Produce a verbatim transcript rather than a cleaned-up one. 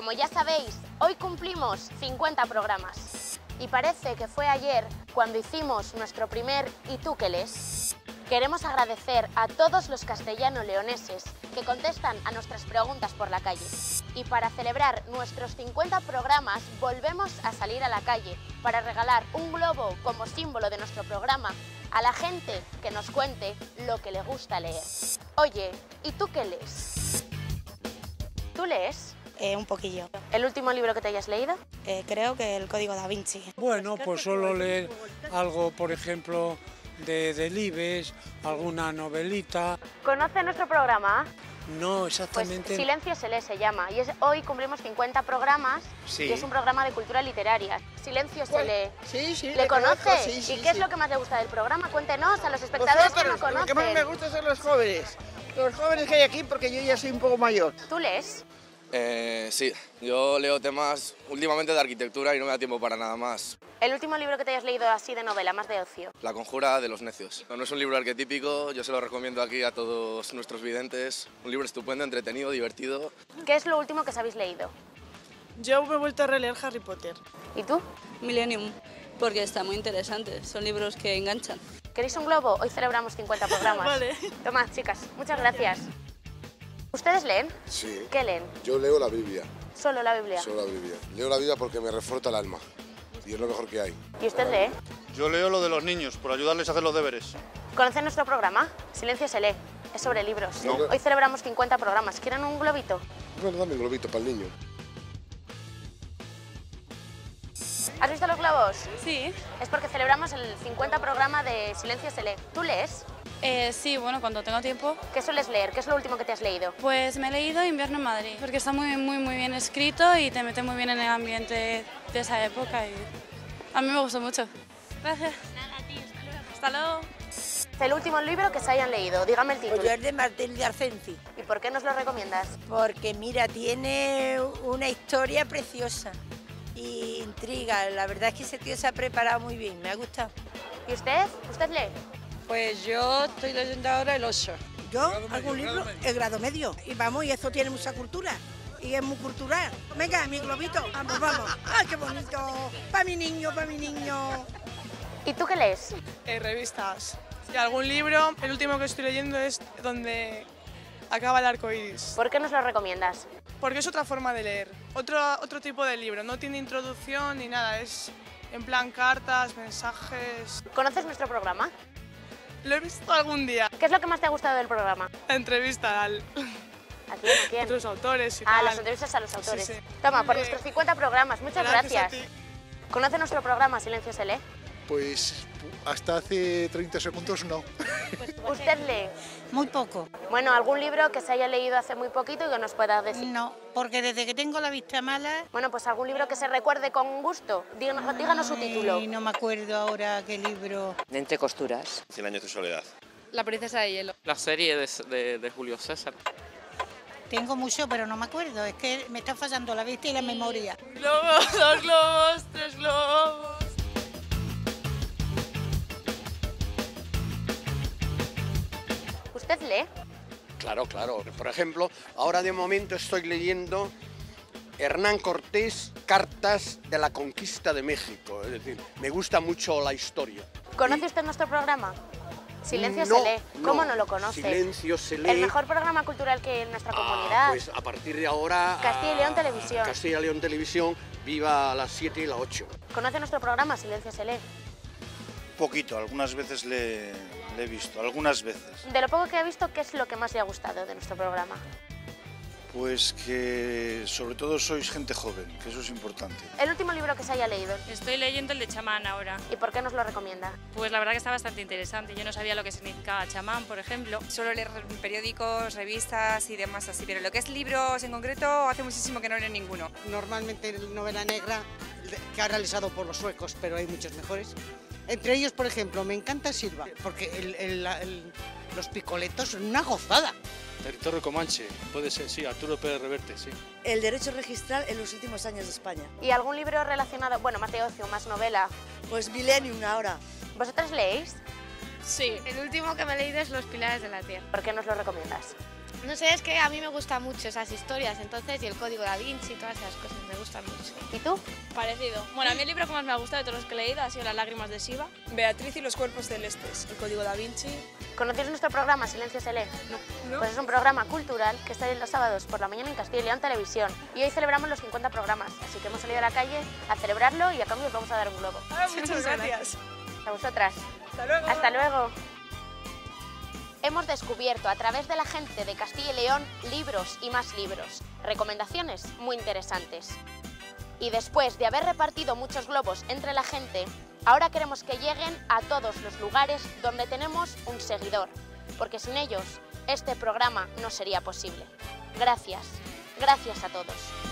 Como ya sabéis, hoy cumplimos cincuenta programas. Y parece que fue ayer cuando hicimos nuestro primer ¿Y tú qué lees? Queremos agradecer a todos los castellano-leoneses que contestan a nuestras preguntas por la calle. Y para celebrar nuestros cincuenta programas, volvemos a salir a la calle para regalar un globo como símbolo de nuestro programa a la gente que nos cuente lo que le gusta leer. Oye, ¿y tú qué lees? ¿Tú lees? Eh, un poquillo. ¿El último libro que te hayas leído? Eh, creo que el Código da Vinci. Bueno, pues solo leer algo, por ejemplo, de Delibes, alguna novelita. ¿Conoce nuestro programa? No, exactamente. Pues Silencio se lee se llama y es, hoy cumplimos cincuenta programas, sí. Y es un programa de cultura literaria. Silencio se lee. Sí, sí. ¿Le, le conoce? Conozco, sí, sí, ¿Y sí, qué sí. es lo que más le gusta del programa? Cuéntenos a los espectadores que no conocen. Lo que más me gusta son los jóvenes, los jóvenes que hay aquí, porque yo ya soy un poco mayor. ¿Tú lees? Eh, sí, yo leo temas últimamente de arquitectura y no me da tiempo para nada más. ¿El último libro que te hayas leído así de novela, más de ocio? La Conjura de los Necios. No, no es un libro arquetípico, yo se lo recomiendo aquí a todos nuestros videntes. Un libro estupendo, entretenido, divertido. ¿Qué es lo último que os habéis leído? Yo me he vuelto a releer Harry Potter. ¿Y tú? Millennium, porque está muy interesante, son libros que enganchan. ¿Queréis un globo? Hoy celebramos cincuenta programas. Vale. Tomad, chicas, muchas gracias. gracias. ¿Ustedes leen? Sí. ¿Qué leen? Yo leo la Biblia. ¿Solo la Biblia? Solo la Biblia. Leo la Biblia porque me refuerza el alma y es lo mejor que hay. ¿Y usted lee? Yo leo lo de los niños, por ayudarles a hacer los deberes. ¿Conocen nuestro programa? Silencio se lee. Es sobre libros. No. Hoy celebramos cincuenta programas. ¿Quieren un globito? Bueno, dame un globito para el niño. ¿Has visto los globos? Sí. Es porque celebramos el cincuenta programa de Silencio se lee. ¿Tú lees? Eh, sí, bueno, cuando tengo tiempo. ¿Qué sueles leer? ¿Qué es lo último que te has leído? Pues me he leído Invierno en Madrid, porque está muy, muy, muy bien escrito y te mete muy bien en el ambiente de esa época y a mí me gustó mucho. Gracias. Nada, a ti, hasta luego. Hasta luego. El último libro que se hayan leído, dígame el título. Pues yo es de Martel de Arcenti. ¿Y por qué nos lo recomiendas? Porque mira, tiene una historia preciosa y intriga. La verdad es que ese tío se ha preparado muy bien, me ha gustado. ¿Y usted? ¿Usted lee? Pues yo estoy leyendo ahora El Oso. Yo hago un libro, el grado medio. Y vamos, y esto tiene mucha cultura. Y es muy cultural. Venga, mi globito, vamos, vamos. ¡Ay, qué bonito! Para mi niño, para mi niño. ¿Y tú qué lees? Eh, revistas. Y algún libro. El último que estoy leyendo es Donde acaba el arco iris. ¿Por qué nos lo recomiendas? Porque es otra forma de leer. Otro, otro tipo de libro. No tiene introducción ni nada. Es en plan cartas, mensajes. ¿Conoces nuestro programa? Lo he visto algún día. ¿Qué es lo que más te ha gustado del programa? La entrevista al... ¿A quién? ¿A quién? Otros autores y ah, tal. Las entrevistas a los autores. Sí, sí. Toma, por nuestros cincuenta programas. Muchas gracias. gracias. ¿Conoce nuestro programa Silencio se lee? Pues hasta hace treinta segundos no. ¿Usted lee? Muy poco. Bueno, ¿algún libro que se haya leído hace muy poquito y que nos pueda decir? No, porque desde que tengo la vista mala... Bueno, pues algún libro que se recuerde con gusto. Díganos, díganos su título. Y no me acuerdo ahora qué libro. Dente Costuras. Cien años de soledad. La princesa de hielo. La serie de, de, de Julio César. Tengo mucho, pero no me acuerdo. Es que me está fallando la vista y la memoria. Globos, dos globos, tres globos... ¿Usted lee? Claro, claro. Por ejemplo, ahora de momento estoy leyendo Hernán Cortés, Cartas de la Conquista de México. Es decir, me gusta mucho la historia. ¿Conoce y... usted nuestro programa? Silencio no, se lee. ¿Cómo no, no lo conoce? Silencio se lee. El mejor programa cultural que en nuestra ah, comunidad. Pues a partir de ahora... Castilla y León Televisión. Castilla y León Televisión, viva a las siete y las ocho. ¿Conoce nuestro programa? Silencio se lee. Poquito, algunas veces le, le he visto, algunas veces. De lo poco que he visto, ¿qué es lo que más le ha gustado de nuestro programa? Pues que sobre todo sois gente joven, que eso es importante. ¿El último libro que se haya leído? Estoy leyendo el de Chamán ahora. ¿Y por qué nos lo recomienda? Pues la verdad que está bastante interesante, yo no sabía lo que significaba Chamán, por ejemplo. Solo leer periódicos, revistas y demás así, pero lo que es libros en concreto hace muchísimo que no leo ninguno. Normalmente novela negra que ha realizado por los suecos, pero hay muchos mejores. Entre ellos, por ejemplo, me encanta Silva, porque el, el, el, los picoletos son una gozada. Territorio Comanche, puede ser, sí, Arturo Pérez Reverte, sí. El derecho registral en los últimos años de España. ¿Y algún libro relacionado, bueno, más de ocio, más novela? Pues Millennium ahora. ¿Vosotras leéis? Sí. El último que me he leído es Los pilares de la tierra. ¿Por qué nos lo recomiendas? No sé, es que a mí me gustan mucho esas historias, entonces, y el Código da Vinci y todas esas cosas, me gustan mucho. ¿Y tú? Parecido. Bueno, a mí el libro que más me ha gustado de todos los que he leído ha sido Las lágrimas de Shiva. Beatriz y los cuerpos celestes, el Código da Vinci. ¿Conocéis nuestro programa Silencio se lee? No. Pues es un programa cultural que está los sábados por la mañana en Castilla y León Televisión. Y hoy celebramos los cincuenta programas, así que hemos salido a la calle a celebrarlo y a cambio os vamos a dar un globo. Ah, muchas gracias. A vosotras. Hasta luego. Hasta luego. Hemos descubierto a través de la gente de Castilla y León libros y más libros, recomendaciones muy interesantes. Y después de haber repartido muchos globos entre la gente, ahora queremos que lleguen a todos los lugares donde tenemos un seguidor, porque sin ellos este programa no sería posible. Gracias, gracias a todos.